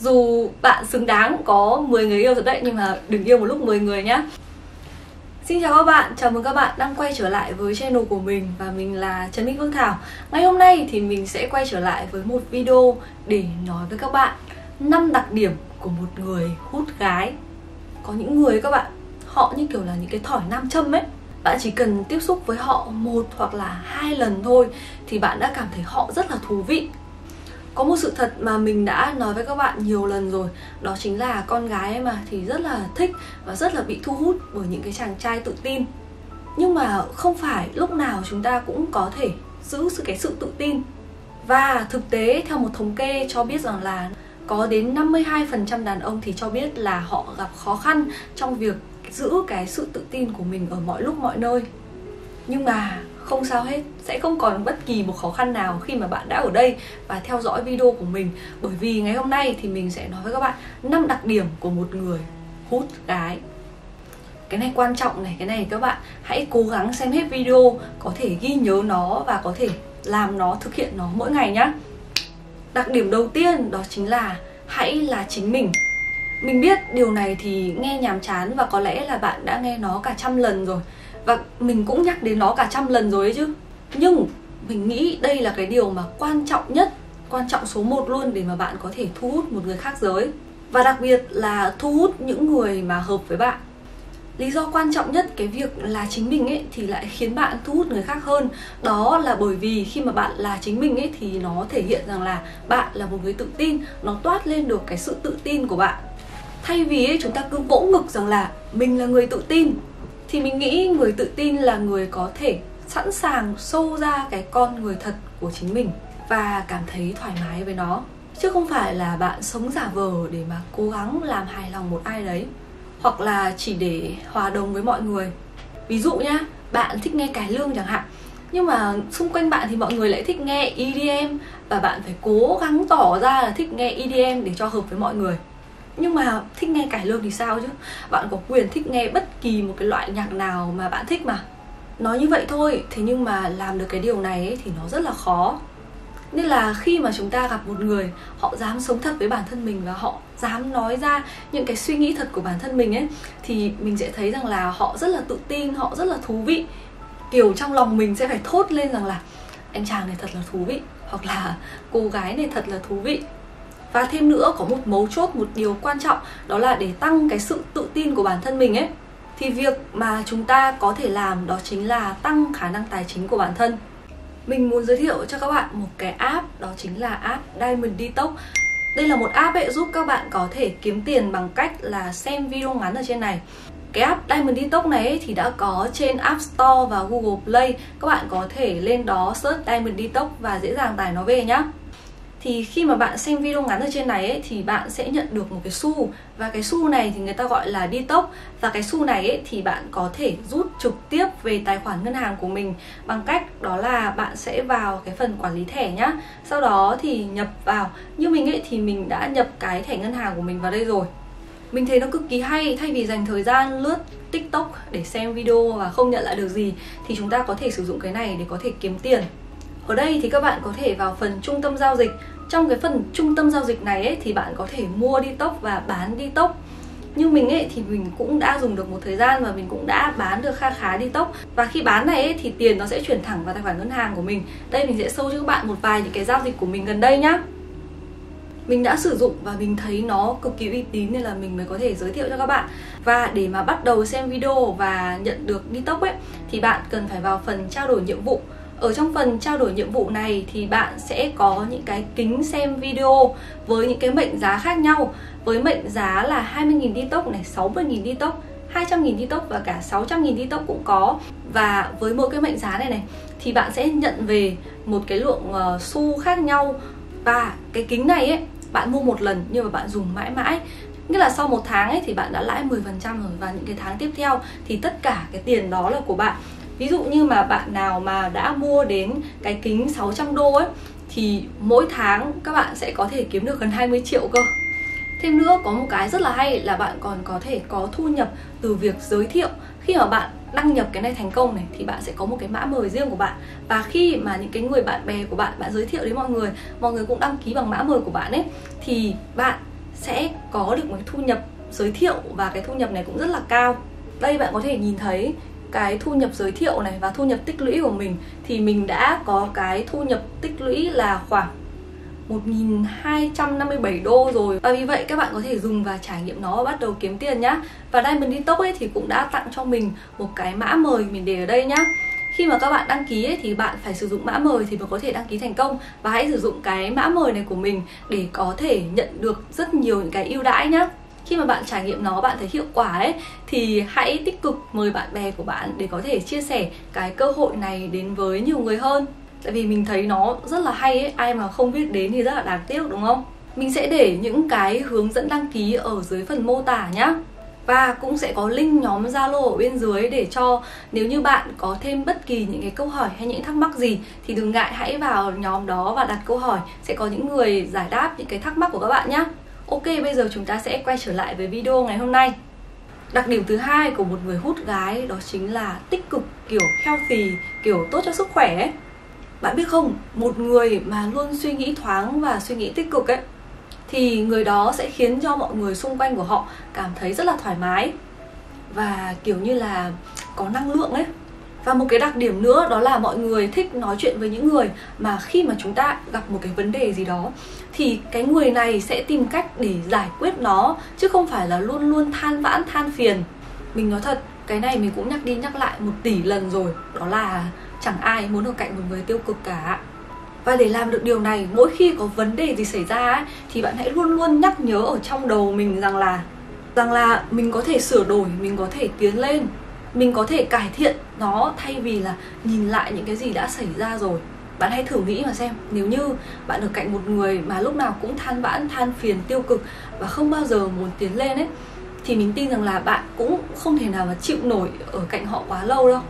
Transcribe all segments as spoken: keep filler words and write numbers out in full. Dù bạn xứng đáng có mười người yêu rồi đấy, nhưng mà đừng yêu một lúc mười người nhá. Xin chào các bạn, chào mừng các bạn đang quay trở lại với channel của mình. Và mình là Trần Minh Phương Thảo. Ngày hôm nay thì mình sẽ quay trở lại với một video để nói với các bạn năm đặc điểm của một người hút gái. Có những người các bạn, họ như kiểu là những cái thỏi nam châm ấy. Bạn chỉ cần tiếp xúc với họ một hoặc là hai lần thôi thì bạn đã cảm thấy họ rất là thú vị. Có một sự thật mà mình đã nói với các bạn nhiều lần rồi, đó chính là con gái mà thì rất là thích và rất là bị thu hút bởi những cái chàng trai tự tin. Nhưng mà không phải lúc nào chúng ta cũng có thể giữ cái sự tự tin. Và thực tế theo một thống kê cho biết rằng là có đến năm mươi hai phần trăm đàn ông thì cho biết là họ gặp khó khăn trong việc giữ cái sự tự tin của mình ở mọi lúc mọi nơi. Nhưng mà không sao hết, sẽ không còn bất kỳ một khó khăn nào khi mà bạn đã ở đây và theo dõi video của mình. Bởi vì ngày hôm nay thì mình sẽ nói với các bạn năm đặc điểm của một người hút gái. Cái này quan trọng này, cái này các bạn hãy cố gắng xem hết video, có thể ghi nhớ nó và có thể làm nó, thực hiện nó mỗi ngày nhá. Đặc điểm đầu tiên đó chính là hãy là chính mình. Mình biết điều này thì nghe nhàm chán và có lẽ là bạn đã nghe nó cả trăm lần rồi. Và mình cũng nhắc đến nó cả trăm lần rồi ấy chứ. Nhưng mình nghĩ đây là cái điều mà quan trọng nhất, quan trọng số một luôn để mà bạn có thể thu hút một người khác giới. Và đặc biệt là thu hút những người mà hợp với bạn. Lý do quan trọng nhất cái việc là chính mình ấy thì lại khiến bạn thu hút người khác hơn. Đó là bởi vì khi mà bạn là chính mình ấy thì nó thể hiện rằng là bạn là một người tự tin. Nó toát lên được cái sự tự tin của bạn. Thay vì ấy, chúng ta cứ vỗ ngực rằng là mình là người tự tin, thì mình nghĩ người tự tin là người có thể sẵn sàng show ra cái con người thật của chính mình và cảm thấy thoải mái với nó. Chứ không phải là bạn sống giả vờ để mà cố gắng làm hài lòng một ai đấy, hoặc là chỉ để hòa đồng với mọi người. Ví dụ nhá, bạn thích nghe cải lương chẳng hạn, nhưng mà xung quanh bạn thì mọi người lại thích nghe E D M, và bạn phải cố gắng tỏ ra là thích nghe E D M để cho hợp với mọi người. Nhưng mà thích nghe cải lương thì sao chứ? Bạn có quyền thích nghe bất kỳ một cái loại nhạc nào mà bạn thích mà. Nói như vậy thôi, thế nhưng mà làm được cái điều này ấy, thì nó rất là khó. Nên là khi mà chúng ta gặp một người, họ dám sống thật với bản thân mình và họ dám nói ra những cái suy nghĩ thật của bản thân mình ấy, thì mình sẽ thấy rằng là họ rất là tự tin, họ rất là thú vị. Kiểu trong lòng mình sẽ phải thốt lên rằng là anh chàng này thật là thú vị, hoặc là cô gái này thật là thú vị. Và thêm nữa, có một mấu chốt, một điều quan trọng, đó là để tăng cái sự tự tin của bản thân mình ấy, thì việc mà chúng ta có thể làm đó chính là tăng khả năng tài chính của bản thân. Mình muốn giới thiệu cho các bạn một cái app, đó chính là app Diamond Detox. Đây là một app ấy giúp các bạn có thể kiếm tiền bằng cách là xem video ngắn ở trên này. Cái app Diamond Detox này ấy thì đã có trên App Store và Google Play. Các bạn có thể lên đó search Diamond Detox và dễ dàng tải nó về nhá. Thì khi mà bạn xem video ngắn ở trên này ấy, thì bạn sẽ nhận được một cái xu. Và cái xu này thì người ta gọi là detox. Và cái xu này ấy, thì bạn có thể rút trực tiếp về tài khoản ngân hàng của mình bằng cách đó là bạn sẽ vào cái phần quản lý thẻ nhá. Sau đó thì nhập vào. Như mình ấy, thì mình đã nhập cái thẻ ngân hàng của mình vào đây rồi. Mình thấy nó cực kỳ hay. Thay vì dành thời gian lướt TikTok để xem video và không nhận lại được gì, thì chúng ta có thể sử dụng cái này để có thể kiếm tiền. Ở đây thì các bạn có thể vào phần trung tâm giao dịch. Trong cái phần trung tâm giao dịch này ấy, thì bạn có thể mua detox và bán detox. Như mình ấy, thì mình cũng đã dùng được một thời gian và mình cũng đã bán được kha khá detox. Và khi bán này ấy, thì tiền nó sẽ chuyển thẳng vào tài khoản ngân hàng của mình. Đây mình sẽ show cho các bạn một vài những cái giao dịch của mình gần đây nhá. Mình đã sử dụng và mình thấy nó cực kỳ uy tín nên là mình mới có thể giới thiệu cho các bạn. Và để mà bắt đầu xem video và nhận được detox ấy, thì bạn cần phải vào phần trao đổi nhiệm vụ. Ở trong phần trao đổi nhiệm vụ này thì bạn sẽ có những cái kính xem video với những cái mệnh giá khác nhau. Với mệnh giá là hai mươi nghìn detox này, sáu mươi nghìn detox, hai trăm nghìn detox và cả sáu trăm nghìn detox cũng có. Và với mỗi cái mệnh giá này này thì bạn sẽ nhận về một cái lượng uh, xu khác nhau. Và cái kính này ấy, bạn mua một lần nhưng mà bạn dùng mãi mãi. Nghĩa là sau một tháng ấy, thì bạn đã lãi mười phần trăm rồi và những cái tháng tiếp theo thì tất cả cái tiền đó là của bạn. Ví dụ như mà bạn nào mà đã mua đến cái kính sáu trăm đô ấy, thì mỗi tháng các bạn sẽ có thể kiếm được gần hai mươi triệu cơ. Thêm nữa, có một cái rất là hay là bạn còn có thể có thu nhập từ việc giới thiệu. Khi mà bạn đăng nhập cái này thành công này thì bạn sẽ có một cái mã mời riêng của bạn. Và khi mà những cái người bạn bè của bạn, bạn giới thiệu đến mọi người, mọi người cũng đăng ký bằng mã mời của bạn ấy, thì bạn sẽ có được một thu nhập giới thiệu, và cái thu nhập này cũng rất là cao. Đây bạn có thể nhìn thấy cái thu nhập giới thiệu này và thu nhập tích lũy của mình, thì mình đã có cái thu nhập tích lũy là khoảng một nghìn hai trăm năm mươi bảy đô rồi. Và vì vậy các bạn có thể dùng và trải nghiệm nó và bắt đầu kiếm tiền nhá. Và Diamond Detox ấy thì cũng đã tặng cho mình một cái mã mời, mình để ở đây nhá. Khi mà các bạn đăng ký ấy, thì bạn phải sử dụng mã mời thì mới có thể đăng ký thành công. Và hãy sử dụng cái mã mời này của mình để có thể nhận được rất nhiều những cái ưu đãi nhá. Khi mà bạn trải nghiệm nó, bạn thấy hiệu quả ấy, thì hãy tích cực mời bạn bè của bạn để có thể chia sẻ cái cơ hội này đến với nhiều người hơn. Tại vì mình thấy nó rất là hay ấy, ai mà không biết đến thì rất là đáng tiếc đúng không? Mình sẽ để những cái hướng dẫn đăng ký ở dưới phần mô tả nhá. Và cũng sẽ có link nhóm Zalo ở bên dưới để cho nếu như bạn có thêm bất kỳ những cái câu hỏi hay những thắc mắc gì thì đừng ngại, hãy vào nhóm đó và đặt câu hỏi, sẽ có những người giải đáp những cái thắc mắc của các bạn nhá. Ok, bây giờ chúng ta sẽ quay trở lại với video ngày hôm nay. Đặc điểm thứ hai của một người hút gái đó chính là tích cực, kiểu healthy, kiểu tốt cho sức khỏe ấy. Bạn biết không, một người mà luôn suy nghĩ thoáng và suy nghĩ tích cực ấy, thì người đó sẽ khiến cho mọi người xung quanh của họ cảm thấy rất là thoải mái và kiểu như là có năng lượng ấy. Và một cái đặc điểm nữa đó là mọi người thích nói chuyện với những người mà khi mà chúng ta gặp một cái vấn đề gì đó thì cái người này sẽ tìm cách để giải quyết nó, chứ không phải là luôn luôn than vãn, than phiền. Mình nói thật, cái này mình cũng nhắc đi nhắc lại một tỷ lần rồi, đó là chẳng ai muốn ở cạnh một người tiêu cực cả. Và để làm được điều này, mỗi khi có vấn đề gì xảy ra ấy, thì bạn hãy luôn luôn nhắc nhớ ở trong đầu mình rằng là Rằng là mình có thể sửa đổi, mình có thể tiến lên, mình có thể cải thiện nó, thay vì là nhìn lại những cái gì đã xảy ra rồi. Bạn hãy thử nghĩ mà xem, nếu như bạn ở cạnh một người mà lúc nào cũng than vãn, than phiền, tiêu cực và không bao giờ muốn tiến lên ấy, thì mình tin rằng là bạn cũng không thể nào mà chịu nổi ở cạnh họ quá lâu đâu.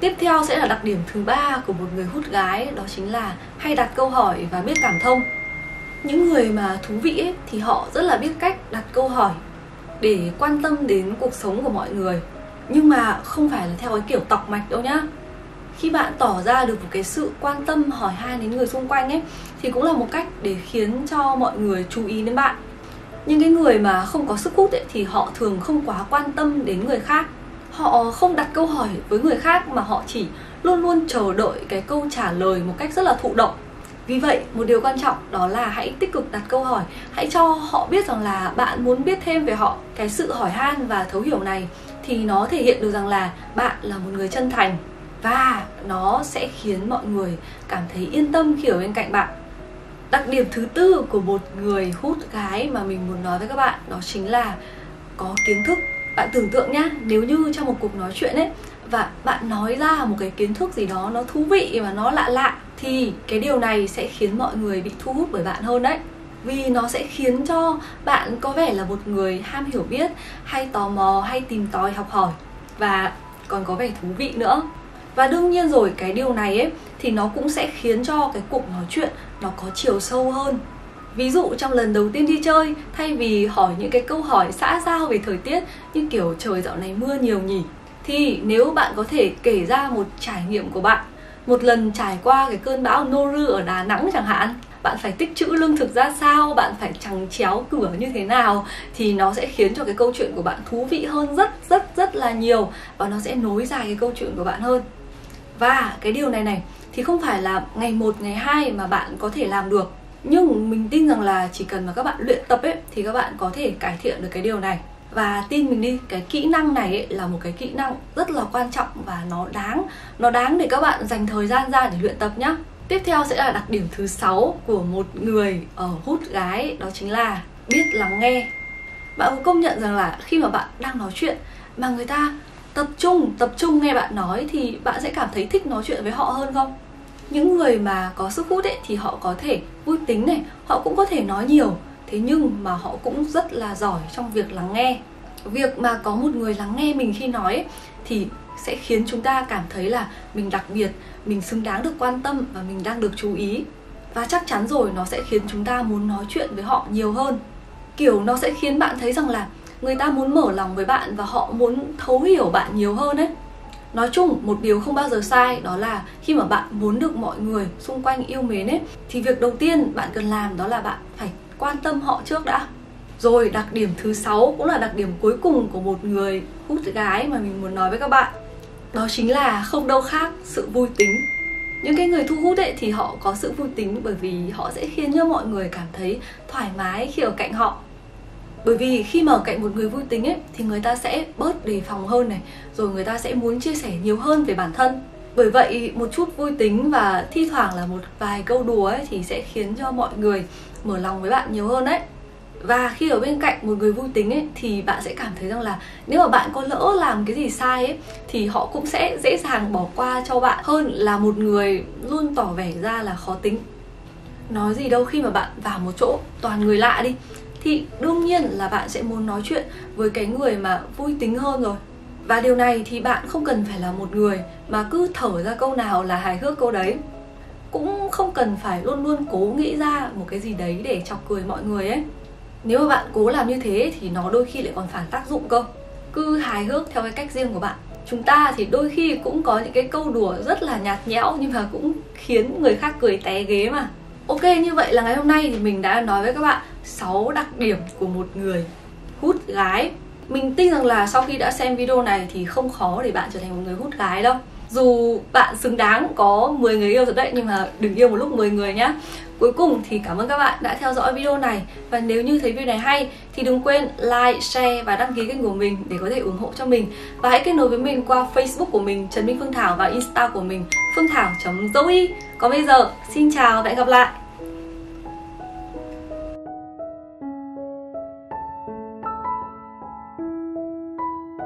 Tiếp theo sẽ là đặc điểm thứ ba của một người hút gái, đó chính là hay đặt câu hỏi và biết cảm thông. Những người mà thú vị ấy, thì họ rất là biết cách đặt câu hỏi để quan tâm đến cuộc sống của mọi người. Nhưng mà không phải là theo cái kiểu tọc mạch đâu nhá. Khi bạn tỏ ra được một cái sự quan tâm hỏi han đến người xung quanh ấy, thì cũng là một cách để khiến cho mọi người chú ý đến bạn. Nhưng cái người mà không có sức hút ấy, thì họ thường không quá quan tâm đến người khác. Họ không đặt câu hỏi với người khác mà họ chỉ luôn luôn chờ đợi cái câu trả lời một cách rất là thụ động. Vì vậy, một điều quan trọng đó là hãy tích cực đặt câu hỏi, hãy cho họ biết rằng là bạn muốn biết thêm về họ. Cái sự hỏi han và thấu hiểu này thì nó thể hiện được rằng là bạn là một người chân thành, và nó sẽ khiến mọi người cảm thấy yên tâm khi ở bên cạnh bạn. Đặc điểm thứ tư của một người hút gái mà mình muốn nói với các bạn đó chính là có kiến thức. Bạn tưởng tượng nhá, nếu như trong một cuộc nói chuyện ấy và bạn nói ra một cái kiến thức gì đó nó thú vị và nó lạ lạ, thì cái điều này sẽ khiến mọi người bị thu hút bởi bạn hơn đấy. Vì nó sẽ khiến cho bạn có vẻ là một người ham hiểu biết, hay tò mò, hay tìm tòi học hỏi, và còn có vẻ thú vị nữa. Và đương nhiên rồi, cái điều này ấy thì nó cũng sẽ khiến cho cái cuộc nói chuyện nó có chiều sâu hơn. Ví dụ trong lần đầu tiên đi chơi, thay vì hỏi những cái câu hỏi xã giao về thời tiết như kiểu trời dạo này mưa nhiều nhỉ, thì nếu bạn có thể kể ra một trải nghiệm của bạn, một lần trải qua cái cơn bão Noru ở Đà Nẵng chẳng hạn, bạn phải tích trữ lương thực ra sao, bạn phải chằng chéo cửa như thế nào, thì nó sẽ khiến cho cái câu chuyện của bạn thú vị hơn rất rất rất là nhiều, và nó sẽ nối dài cái câu chuyện của bạn hơn. Và cái điều này này thì không phải là ngày một, ngày hai mà bạn có thể làm được, nhưng mình tin rằng là chỉ cần mà các bạn luyện tập ấy thì các bạn có thể cải thiện được cái điều này. Và tin mình đi, cái kỹ năng này ấy là một cái kỹ năng rất là quan trọng, và nó đáng nó đáng để các bạn dành thời gian ra để luyện tập nhá. Tiếp theo sẽ là đặc điểm thứ sáu của một người ở hút gái, đó chính là biết lắng nghe. Bạn có công nhận rằng là khi mà bạn đang nói chuyện mà người ta tập trung tập trung nghe bạn nói thì bạn sẽ cảm thấy thích nói chuyện với họ hơn không? Những người mà có sức hút ấy thì họ có thể vui tính này, họ cũng có thể nói nhiều, thế nhưng mà họ cũng rất là giỏi trong việc lắng nghe. Việc mà có một người lắng nghe mình khi nói ấy, thì sẽ khiến chúng ta cảm thấy là mình đặc biệt, mình xứng đáng được quan tâm và mình đang được chú ý. Và chắc chắn rồi, nó sẽ khiến chúng ta muốn nói chuyện với họ nhiều hơn. Kiểu nó sẽ khiến bạn thấy rằng là người ta muốn mở lòng với bạn và họ muốn thấu hiểu bạn nhiều hơn ấy. Nói chung, một điều không bao giờ sai đó là khi mà bạn muốn được mọi người xung quanh yêu mến ấy, thì việc đầu tiên bạn cần làm đó là bạn phải quan tâm họ trước đã. Rồi đặc điểm thứ sáu cũng là đặc điểm cuối cùng của một người hút gái mà mình muốn nói với các bạn, đó chính là không đâu khác sự vui tính. Những cái người thu hút ấy thì họ có sự vui tính bởi vì họ sẽ khiến cho mọi người cảm thấy thoải mái khi ở cạnh họ. Bởi vì khi mà ở cạnh một người vui tính ấy thì người ta sẽ bớt đề phòng hơn này, rồi người ta sẽ muốn chia sẻ nhiều hơn về bản thân. Bởi vậy một chút vui tính và thi thoảng là một vài câu đùa ấy thì sẽ khiến cho mọi người mở lòng với bạn nhiều hơn đấy. Và khi ở bên cạnh một người vui tính ấy thì bạn sẽ cảm thấy rằng là nếu mà bạn có lỡ làm cái gì sai ấy thì họ cũng sẽ dễ dàng bỏ qua cho bạn hơn là một người luôn tỏ vẻ ra là khó tính. Nói gì đâu khi mà bạn vào một chỗ toàn người lạ đi thì đương nhiên là bạn sẽ muốn nói chuyện với cái người mà vui tính hơn rồi. Và điều này thì bạn không cần phải là một người mà cứ thở ra câu nào là hài hước câu đấy. Cũng không cần phải luôn luôn cố nghĩ ra một cái gì đấy để chọc cười mọi người ấy. Nếu mà bạn cố làm như thế thì nó đôi khi lại còn phản tác dụng cơ. Cứ hài hước theo cái cách riêng của bạn. Chúng ta thì đôi khi cũng có những cái câu đùa rất là nhạt nhẽo nhưng mà cũng khiến người khác cười té ghế mà. Ok, như vậy là ngày hôm nay thì mình đã nói với các bạn sáu đặc điểm của một người hút gái. Mình tin rằng là sau khi đã xem video này thì không khó để bạn trở thành một người hút gái đâu. Dù bạn xứng đáng có mười người yêu rồi đấy, nhưng mà đừng yêu một lúc mười người nhá. Cuối cùng thì cảm ơn các bạn đã theo dõi video này. Và nếu như thấy video này hay thì đừng quên like, share và đăng ký kênh của mình để có thể ủng hộ cho mình. Và hãy kết nối với mình qua Facebook của mình Trần Minh Phương Thảo và Insta của mình phuongthao chấm zoe. Còn bây giờ, xin chào và hẹn gặp lại.